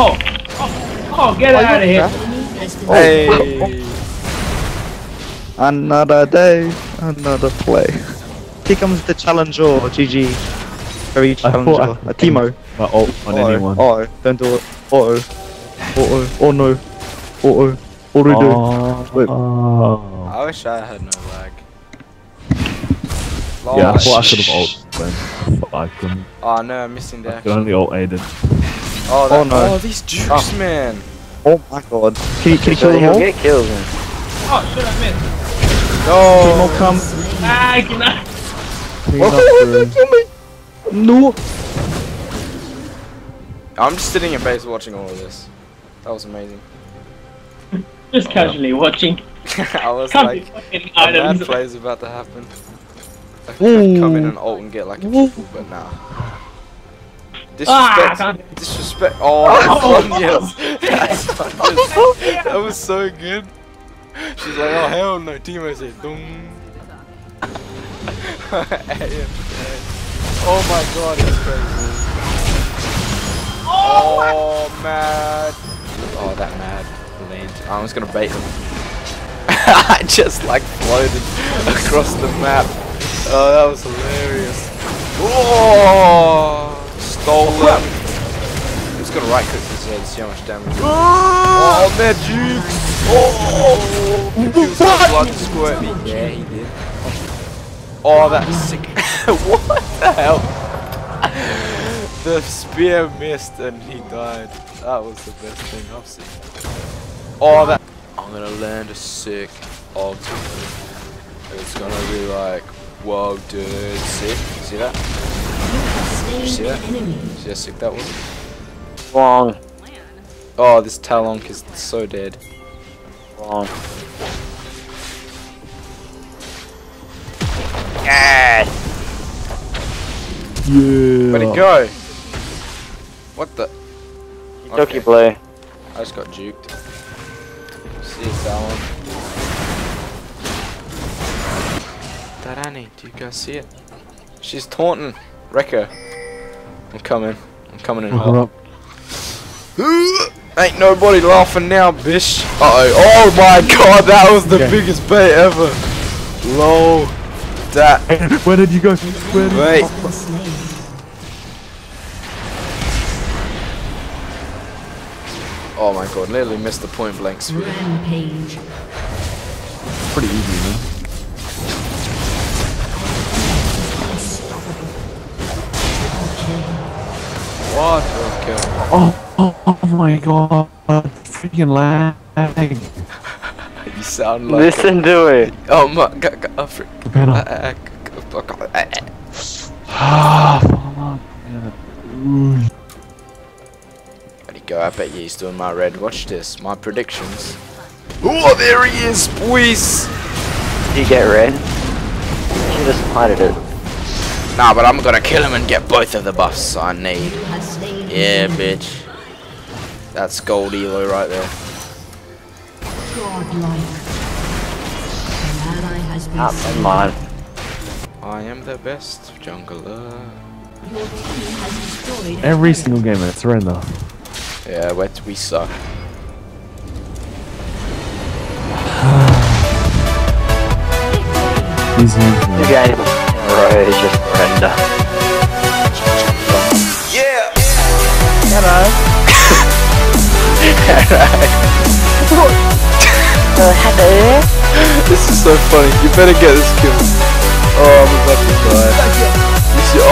Oh! Oh, get out of here! Oh. Hey! Another day, another play. Here comes the challenger, GG. Very challenger. A Teemo. Oh, on anyone. Oh, don't do it. Oh, oh, oh no. Oh, what do we do? Oh. I wish I had no lag. Lord. Yeah, I thought I should have ulted, but I couldn't. Oh no, I'm missing that. I could only ult Aiden. Oh, oh no. Oh, these juice, man. Oh my god. Can you kill them all? Get killed, man. Oh, shit, I missed. No. Teemo, come. I cannot. Oh, they're coming. No. I'm just sitting in base watching all of this. That was amazing. Just casually watching. I was like, a mad play is about to happen. I could come in and ult and get like a people, but nah. Disrespect. Ah, disrespect. Oh, yes. That was so good. She's like, oh hell no, Teemo's here. Oh my god, it's crazy. Oh mad. Oh, that mad land. I'm just gonna bait him. I just like floated across the map. Oh, that was hilarious. Oh, stole him. I'm just gonna right click his head, see how much damage. Oh, mad juice. Oh, confused the blood squirt me. Yeah, he did. Oh, that was sick. What the hell? The spear missed and he died. That was the best thing I've seen. Oh, that. I'm gonna land a sick ult. It's gonna be like, whoa, dude, sick. See that? See that? See how sick that was? Wrong. Oh, this Talonk is so dead. Wrong. Yes! Yeah! Where'd it go? What the? Okay. Play. I just got juked. See you, Talon. That Annie, do you guys see it? She's taunting. Wreck her. I'm coming. I'm coming in hot. Ain't nobody laughing now, bish. Uh oh. Oh my god, that was the biggest bait ever. Lol. That. Where did you go? Where did you go? Oh my god, literally missed the point blank speed. Rampage. Pretty easy, man. What a kill. Oh my god, freaking lag. You sound like... Listen to it. Oh my god, freaking... Go, I bet you he's doing my red. Watch this, my predictions. Oh, there he is, boys! Did you get red? You should have spotted it. Nah, but I'm gonna kill him and get both of the buffs I need. Yeah, bitch. That's gold elo right there. That's mine. I am the best jungler. Every single game, it's random. Yeah, we suck. The game is just horrendous. Yeah! Hello. Hello. Hello. This is so funny. You better get this kill. Oh, I'm about to die. You see,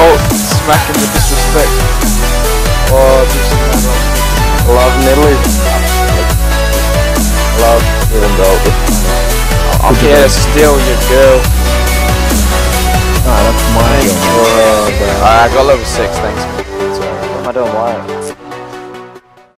smacking the disrespect. Oh, this is love Nidalee. Love even though I can't steal your girl. Nah, that's mine. I got level 6, thanks. That's alright. What am I doing? Why?